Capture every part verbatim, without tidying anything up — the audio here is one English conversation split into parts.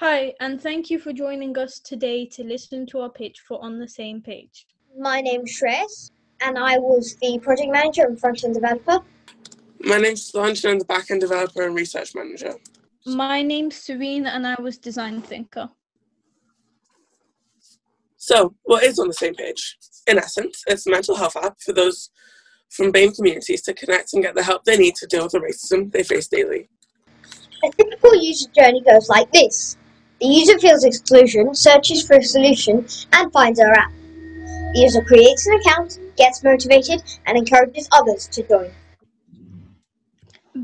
Hi, and thank you for joining us today to listen to our pitch for On The Same Page. My name's Shrez, and I was the project manager and front-end developer. My name's Launch, and I'm the back-end developer and research manager. My name's Serene, and I was design thinker. So, what is On The Same Page? In essence, it's a mental health app for those from B A M E communities to connect and get the help they need to deal with the racism they face daily. A typical user journey goes like this. The user feels exclusion, searches for a solution, and finds our app. The user creates an account, gets motivated, and encourages others to join.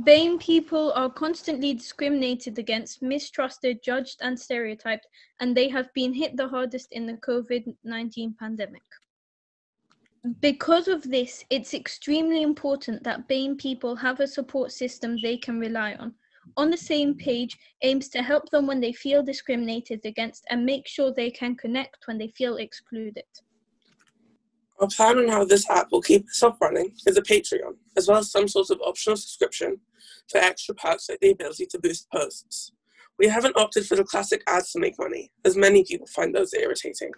B A M E people are constantly discriminated against, mistrusted, judged, and stereotyped, and they have been hit the hardest in the COVID nineteen pandemic. Because of this, it's extremely important that B A M E people have a support system they can rely on. On the Same Page aims to help them when they feel discriminated against and make sure they can connect when they feel excluded. Our plan on how this app will keep itself running is a Patreon, as well as some sort of optional subscription for extra perks like the ability to boost posts. We haven't opted for the classic ads to make money, as many people find those irritating.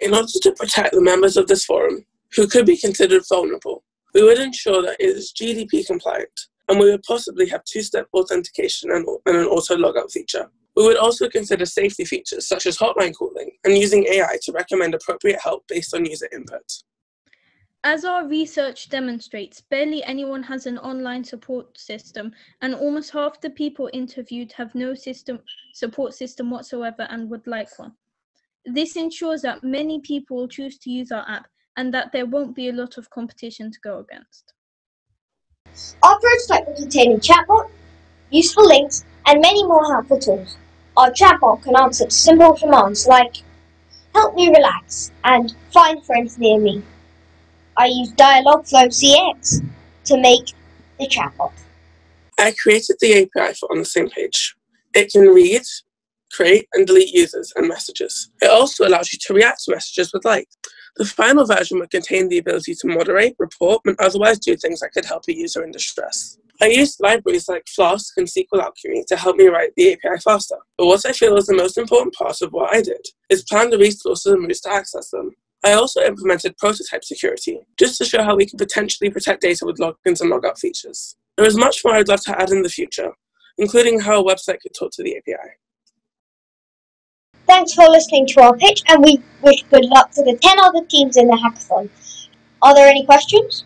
In order to protect the members of this forum, who could be considered vulnerable, we would ensure that it is G D P R compliant, and we would possibly have two-step authentication and, and an auto-logout feature. We would also consider safety features such as hotline calling and using A I to recommend appropriate help based on user input. As our research demonstrates, barely anyone has an online support system, and almost half the people interviewed have no system, support system whatsoever and would like one. This ensures that many people will choose to use our app and that there won't be a lot of competition to go against. Our prototype will contain a chatbot, useful links, and many more helpful tools. Our chatbot can answer simple commands like, help me relax, and find friends near me. I use Dialogflow C X to make the chatbot. I created the A P I for On The Same Page. It can read, create, and delete users and messages. It also allows you to react to messages with like. The final version would contain the ability to moderate, report, and otherwise do things that could help a user in distress. I used libraries like Flask and S Q L Alchemy to help me write the A P I faster, but what I feel is the most important part of what I did is plan the resources and routes to access them. I also implemented prototype security, just to show how we can potentially protect data with logins and logout features. There is much more I'd love to add in the future, including how a website could talk to the A P I. Thanks for listening to our pitch, and we wish good luck to the ten other teams in the hackathon. Are there any questions?